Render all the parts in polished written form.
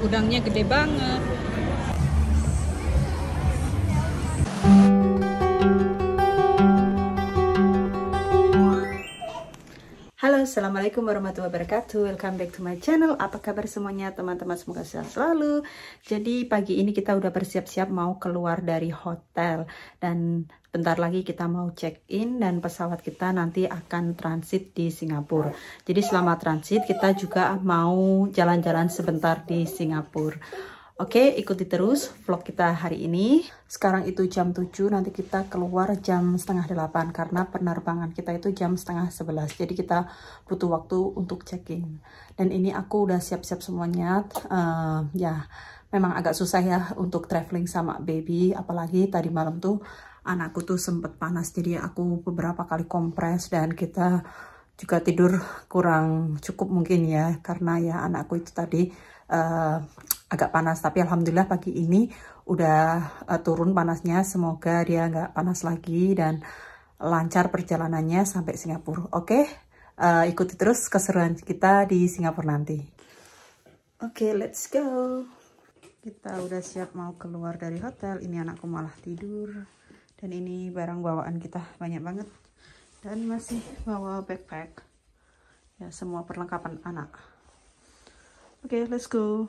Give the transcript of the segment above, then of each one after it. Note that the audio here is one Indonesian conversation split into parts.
udangnya gede banget. Halo, assalamualaikum warahmatullahi wabarakatuh. Welcome back to my channel. Apa kabar semuanya teman-teman, semoga sehat selalu. Jadi pagi ini kita udah bersiap-siap mau keluar dari hotel, dan bentar lagi kita mau check in dan pesawat kita nanti akan transit di Singapura. Jadi selama transit kita juga mau jalan-jalan sebentar di Singapura. Oke, ikuti terus vlog kita hari ini. Sekarang itu jam 7, nanti kita keluar jam setengah 8 karena penerbangan kita itu jam setengah 11. Jadi kita butuh waktu untuk check-in. Dan ini aku udah siap-siap semuanya. Ya, memang agak susah ya untuk traveling sama baby. Apalagi tadi malam tuh anakku tuh sempet panas. Jadi aku beberapa kali kompres dan kita juga tidur kurang cukup mungkin ya. Karena ya anakku itu tadi agak panas, tapi alhamdulillah pagi ini udah turun panasnya. Semoga dia nggak panas lagi dan lancar perjalanannya sampai Singapura. Oke, ikuti terus keseruan kita di Singapura nanti. Oke, let's go. Kita udah siap mau keluar dari hotel. Ini anakku malah tidur. Dan ini barang bawaan kita banyak banget. Dan masih bawa backpack. Ya, semua perlengkapan anak. Oke, let's go.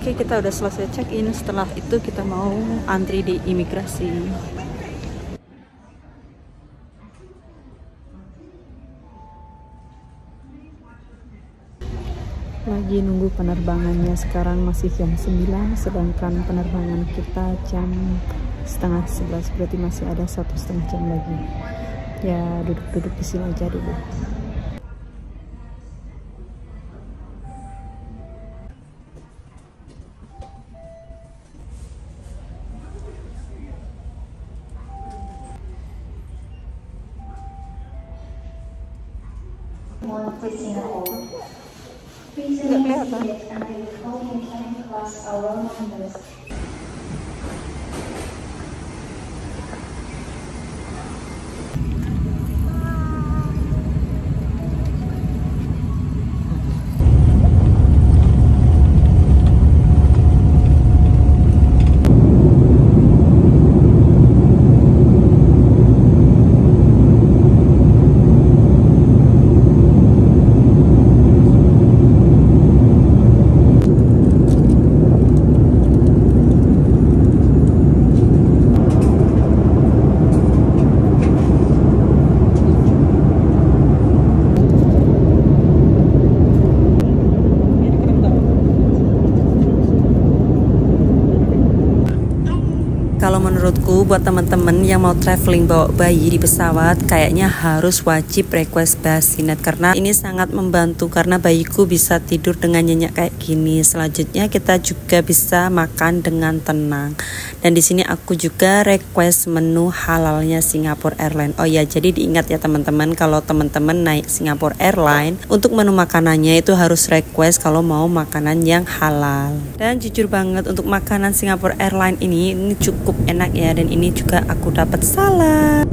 Oke, kita udah selesai check-in. Setelah itu kita mau antri di imigrasi. Lagi nunggu penerbangannya, sekarang masih jam 9, sedangkan penerbangan kita jam setengah 11, berarti masih ada 1,5 jam lagi. Ya, duduk-duduk di sini aja dulu. Nggak kelihatan. Kalau menurutku, buat teman-teman yang mau traveling bawa bayi di pesawat, kayaknya harus wajib request bassinet karena ini sangat membantu, karena bayiku bisa tidur dengan nyenyak kayak gini. Selanjutnya kita juga bisa makan dengan tenang. Dan di sini aku juga request menu halalnya Singapore Airlines. Oh ya, jadi diingat ya teman-teman, kalau teman-teman naik Singapore Airlines, untuk menu makanannya itu harus request kalau mau makanan yang halal. Dan jujur banget, untuk makanan Singapore Airlines ini cukup enak ya, dan ini juga aku dapat salad.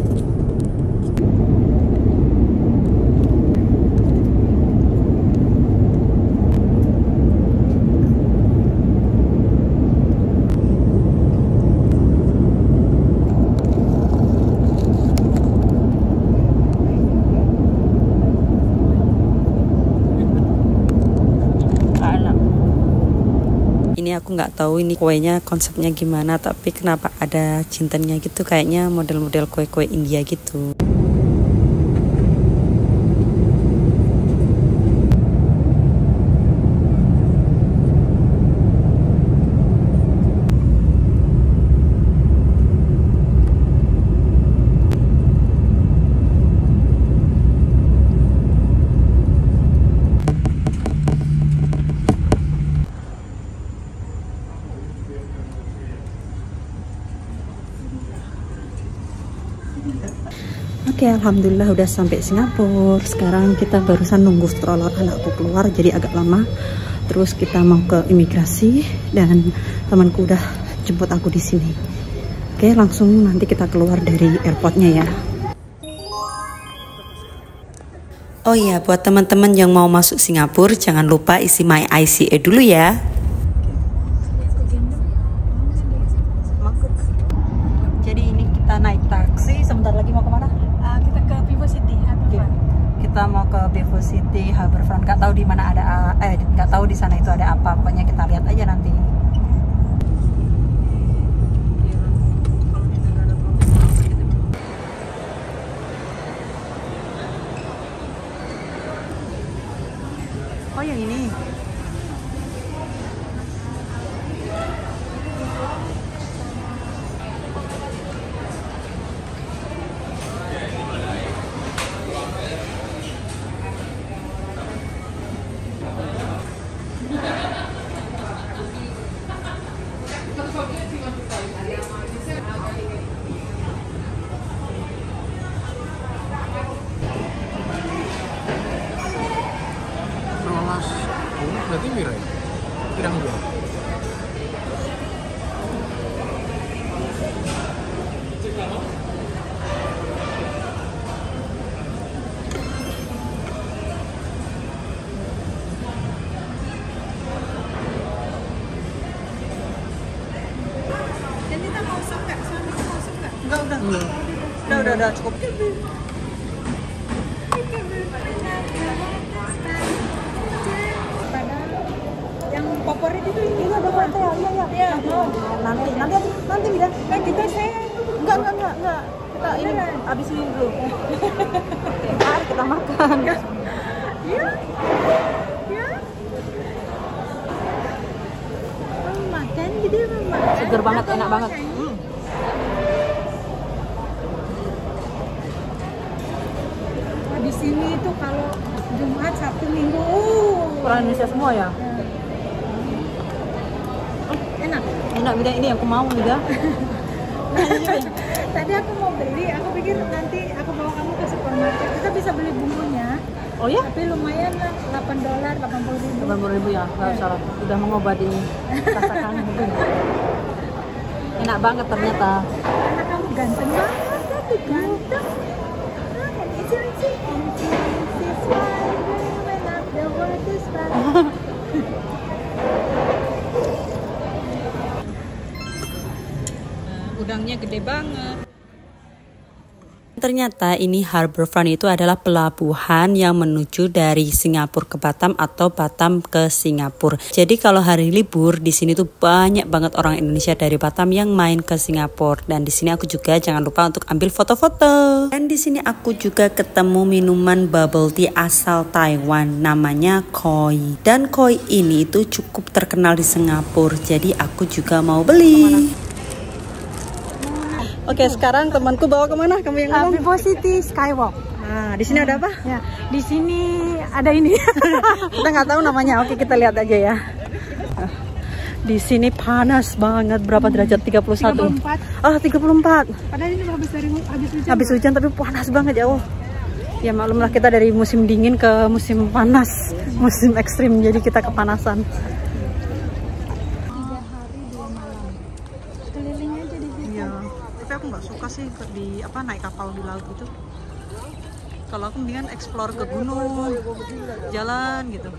Aku nggak tahu ini kuenya konsepnya gimana, tapi kenapa ada jintennya gitu, kayaknya model-model kue-kue India gitu. Oke, alhamdulillah udah sampai Singapura. Sekarang kita barusan nunggu stroller anakku keluar, jadi agak lama. Terus kita mau ke imigrasi dan temanku udah jemput aku di sini. Oke, langsung nanti kita keluar dari airportnya ya. Oh iya, buat teman-teman yang mau masuk Singapura, jangan lupa isi My ICE dulu ya. Jadi ini kita naik taksi, sebentar lagi mau kemana? Kita ke Vivo City, Harbourfront. Kita mau ke Vivo City, Harbourfront. Gak tahu di mana ada, gak tahu di sana itu ada apa. Pokoknya kita lihat aja nanti. Oh, yang ini. Berarti mirai tidak mudah. Dan kita mau sup nggak? Suami mau sup nggak? Enggak, udah. Udah cukup. Favorit itu ini ada pantai ya, ya. Nanti ya. Kan kita saya enggak. Kita ini habis minum dulu. Mari kita makan. Ya. Makan gitu makan. Seger banget, enak banget. Di sini itu kalau Jumat, Sabtu, Minggu. Orang Indonesia semua ya. Enak beda, ini aku mau udah. Tadi aku mau beli, aku pikir nanti aku bawa kamu ke supermarket, kita bisa beli bumbunya. Oh ya? Tapi lumayan lah, $8, 80.000. 80.000 ya, nggak salah. Udah mengobati rasa kangen. Enak banget ternyata. Anak kamu ganteng banget, tuh ganteng. And it's why when I'm the world is fun. Udangnya gede banget. Ternyata ini Harbourfront itu adalah pelabuhan yang menuju dari Singapura ke Batam atau Batam ke Singapura. Jadi kalau hari libur di sini tuh banyak banget orang Indonesia dari Batam yang main ke Singapura. Dan di sini aku juga jangan lupa untuk ambil foto-foto. Dan di sini aku juga ketemu minuman bubble tea asal Taiwan, namanya Koi. Dan Koi ini itu cukup terkenal di Singapura. Jadi aku juga mau beli. Oke, sekarang temanku bawa kemana? Kamu yang ngomong. Vivo City Skywalk. Nah, di sini ada apa? Ya, di sini ada ini. Kita nggak tahu namanya. Oke, kita lihat aja ya. Di sini panas banget. Berapa derajat? 31. 34. Ah, 34. Padahal ini habis hujan. Habis hujan tapi panas banget ya. Oh. Ya maklumlah kita dari musim dingin ke musim panas, musim ekstrim. Jadi kita kepanasan. Sih di apa naik kapal di laut itu. Kalau aku mendingan explore ke gunung, jalan gitu.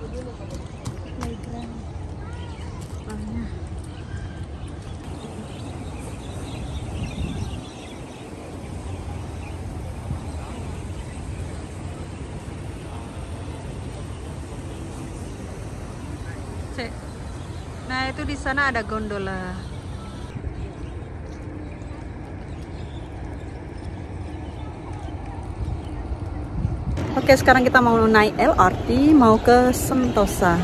Cek. Nah, itu di sana ada gondola. Oke, sekarang kita mau naik LRT, mau ke Sentosa.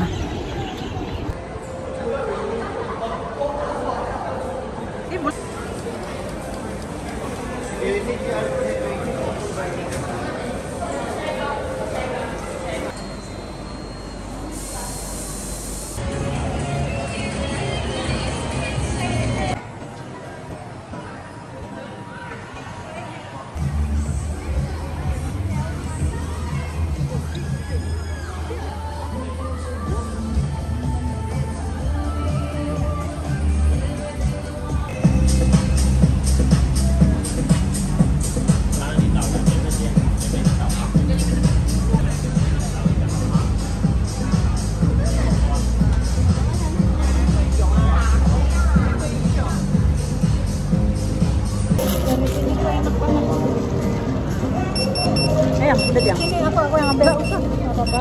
ambil ya? Ini aku yang ambil. Enggak usah, enggak apa-apa.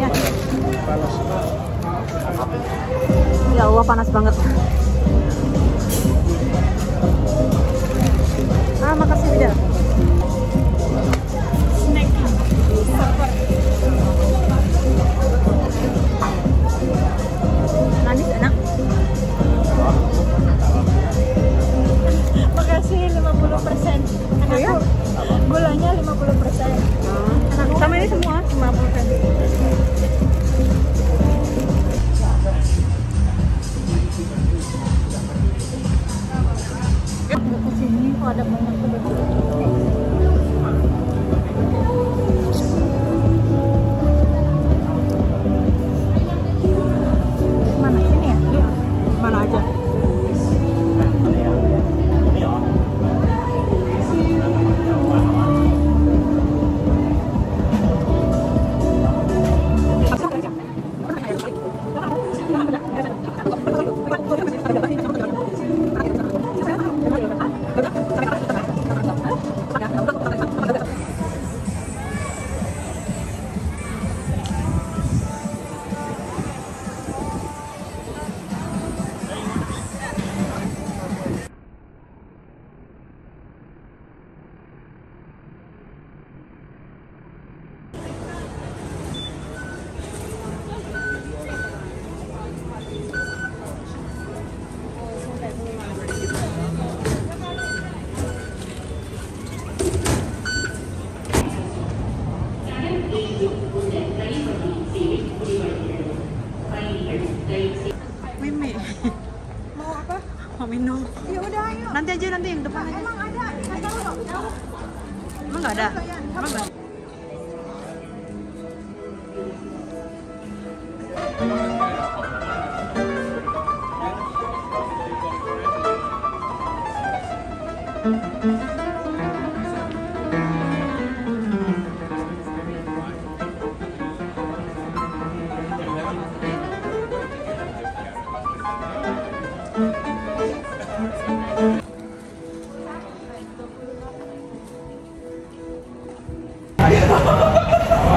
Ya. Panas. Ya Allah, panas banget. Ah, makasih Bida. Snacking. Manis enak. Makasih 50%. Enak. Oh, ya? Gulanya 50%. Enak. Sama ini semua 50%. Ke sini kok ada banyak kebetulan.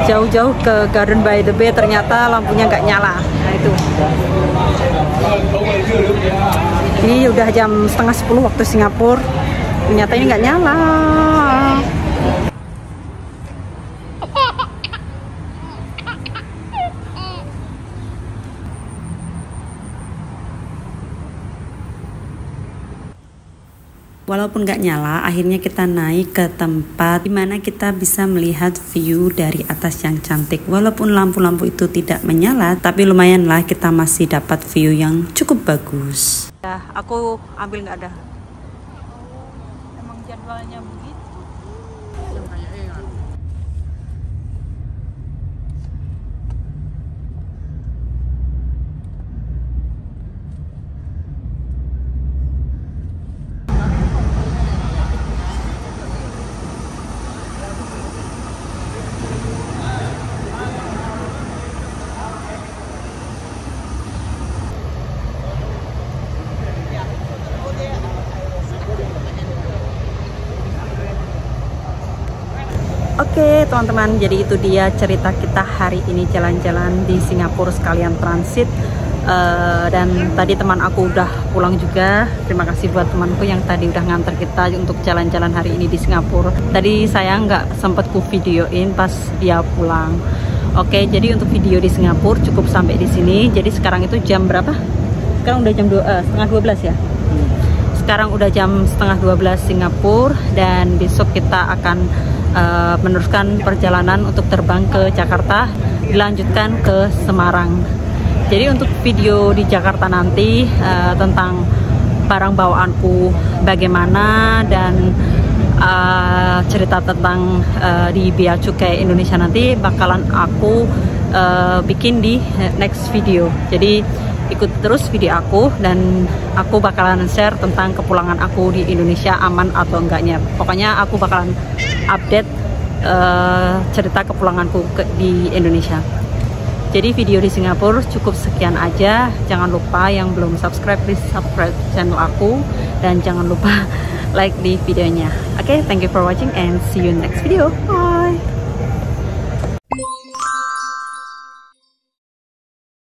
Jauh-jauh ke Garden by the Bay ternyata lampunya nggak nyala. Nah itu. Ini udah jam 9:30 waktu Singapura. Ternyata ini nggak nyala. Walaupun nggak nyala, akhirnya kita naik ke tempat dimana kita bisa melihat view dari atas yang cantik. Walaupun lampu-lampu itu tidak menyala, tapi lumayanlah kita masih dapat view yang cukup bagus. Ya, aku ambil nggak ada. Emang jadwalnya begitu. Oke teman-teman, jadi itu dia cerita kita hari ini jalan-jalan di Singapura sekalian transit. Dan tadi teman aku udah pulang juga. Terima kasih buat temanku yang tadi udah nganter kita untuk jalan-jalan hari ini di Singapura. Tadi saya nggak sempet ku videoin pas dia pulang. Oke, jadi untuk video di Singapura cukup sampai di sini. Jadi sekarang itu jam berapa? Sekarang udah jam 11:30 ya? Sekarang udah jam 11:30 Singapura. Dan besok kita akan meneruskan perjalanan untuk terbang ke Jakarta, dilanjutkan ke Semarang. Jadi untuk video di Jakarta nanti tentang barang bawaanku bagaimana, dan cerita tentang di Bea Cukai Indonesia nanti bakalan aku bikin di next video. Jadi ikut terus video aku, dan aku bakalan share tentang kepulangan aku di Indonesia, aman atau enggaknya. Pokoknya aku bakalan update cerita kepulanganku di Indonesia. Jadi video di Singapura cukup sekian aja. Jangan lupa yang belum subscribe, please subscribe channel aku. Dan jangan lupa like di videonya. Oke, thank you for watching and see you next video. Bye!